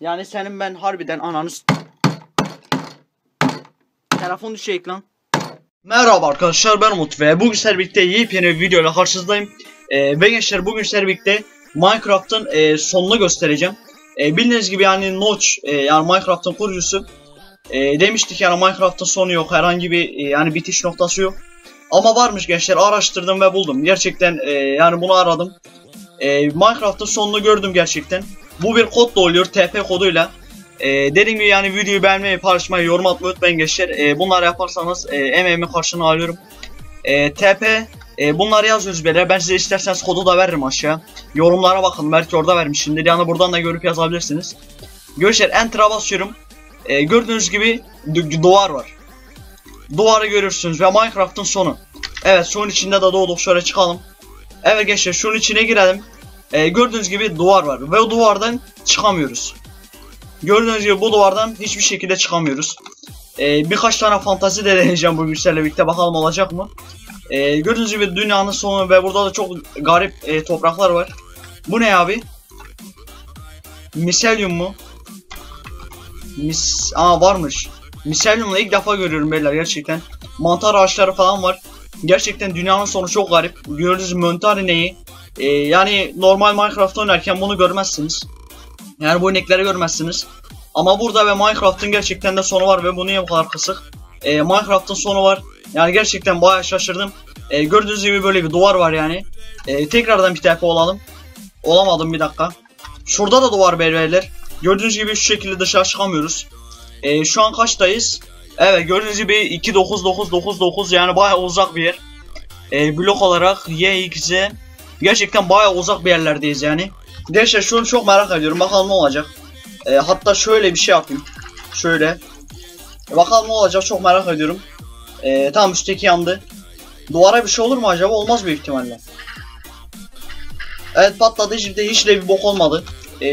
Yani senin ben harbiden ananı telefon düşecek lan. Merhaba arkadaşlar, ben Umut ve bugün sizlerle birlikte yepyeni bir videoyla karşınızdayım. Ve gençler, bugün sizlerle birlikte Minecraft'ın sonunu göstereceğim. Bildiğiniz gibi yani Notch, yani Minecraft'ın kurucusu demiştik yani Minecraft'ın sonu yok, herhangi bir yani bitiş noktası yok. Ama varmış gençler, araştırdım ve buldum. Gerçekten yani bunu aradım. Minecraft'ın sonunu gördüm gerçekten. Bu bir kodla oluyor, TP koduyla. Dediğim gibi yani videoyu beğenmeyi, paylaşmayı, yorum atmayı unutmayın gençler. Bunları yaparsanız emeğimi karşılığını alıyorum. TP bunları yazıyoruz böyle. Ben size isterseniz kodu da veririm aşağıya. Yorumlara bakın, belki orada vermişimdir. Yani buradan da görüp yazabilirsiniz. Gençler, enter'a basıyorum. Gördüğünüz gibi duvar var. Duvarı görürsünüz ve Minecraft'ın sonu. Evet, suyun içinde de doğduk, şöyle çıkalım. Evet gençler, şunun içine girelim. Gördüğünüz gibi duvar var ve o duvardan çıkamıyoruz. Gördüğünüz gibi bu duvardan hiçbir şekilde çıkamıyoruz. Birkaç tane fantazi de deneyeceğim bu güçlerle birlikte, bakalım olacak mı? Gördüğünüz gibi dünyanın sonu ve burada da çok garip topraklar var. Bu ne abi? Mycelium mu? Aa, varmış. Mycelium'la ilk defa görüyorum beyler gerçekten. Mantar ağaçları falan var. Gerçekten dünyanın sonu çok garip. Gördüğünüz mantar ineği. Yani normal Minecraft oynarken bunu görmezsiniz. Yani bu inekleri görmezsiniz. Ama burada ve Minecraft'ın gerçekten de sonu var ve bu niye bu kadar kısık? Minecraft'ın sonu var. Yani gerçekten bayağı şaşırdım. Gördüğünüz gibi böyle bir duvar var yani. Tekrardan bir TP olalım. Olamadım, bir dakika. Şurada da duvar belirler. Gördüğünüz gibi şu şekilde dışarı çıkamıyoruz. Şu an kaçtayız? Evet, gördüğünüz gibi 29999, yani bayağı uzak bir yer. Blok olarak Y2'ye gerçekten bayağı uzak bir yerlerdeyiz yani. Gençler, şunu çok merak ediyorum, bakalım ne olacak. Hatta şöyle bir şey yapayım. Şöyle. Bakalım ne olacak, çok merak ediyorum. Tam üstteki yandı. Duvara bir şey olur mu acaba? Olmaz büyük ihtimalle. Evet, patladı, hiç de bir bok olmadı.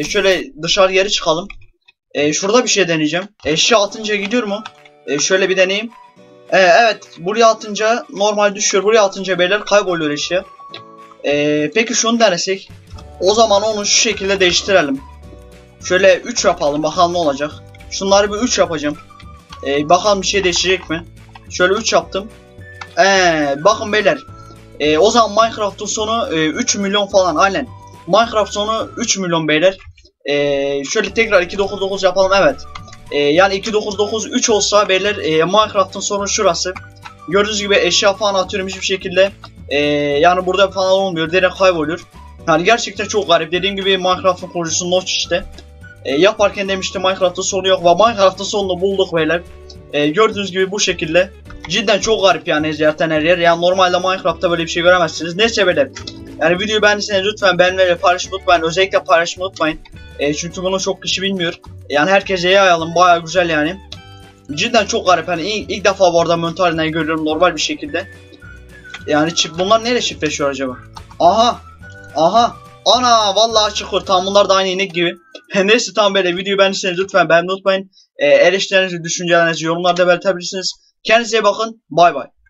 Şöyle dışarı geri çıkalım. Şurada bir şey deneyeceğim. Eşya atınca gidiyor mu? Şöyle bir deneyeyim. Evet, buraya atınca normal düşüyor. Buraya atınca beyler kayboluyor eşya. Peki şunu denesek. O zaman onu şu şekilde değiştirelim. Şöyle 3 yapalım, bakalım ne olacak. Şunları bir 3 yapacağım. Bakalım bir şey değişecek mi? Şöyle 3 yaptım. Bakın beyler. O zaman Minecraft'ın sonu 3 milyon falan, aynen. Minecraft sonu 3 milyon beyler. Şöyle tekrar 299 yapalım, evet. Yani 2993 olsa beyler Minecraft'ın sonu şurası. Gördüğünüz gibi eşya falan atıyorum hiçbir şekilde. Yani burada falan olmuyor, direkt kayboluyor. Yani gerçekten çok garip. Dediğim gibi Minecraft'ın kurucusu Notch işte. Yaparken demişti Minecraft'ın sonu yok ve Minecraft'ın sonunu bulduk beyler. Gördüğünüz gibi bu şekilde. Cidden çok garip yani zaten her yer. Yani normalde Minecraft'ta böyle bir şey göremezsiniz. Neyse beyler. Yani videoyu beğendiyseniz lütfen beğenmeyi, paylaşmayı unutmayın. Özellikle paylaşmayı unutmayın. Çünkü bunu çok kişi bilmiyor. Yani herkese yayalım, bayağı güzel yani. Cidden çok garip. Yani ilk defa bu arada Montarina'yı görüyorum normal bir şekilde. Yani bunlar neyle çiftleşiyor acaba? Aha. Aha. Ana vallahi çıkıyor. Tam bunlar da aynı inek gibi. Neyse, tam böyle videoyu beğendiyseniz lütfen beğenmeyi unutmayın. Eleştirilerinizi, düşüncelerinizi yorumlarda belirtebilirsiniz. Kendinize iyi bakın. Bay bay.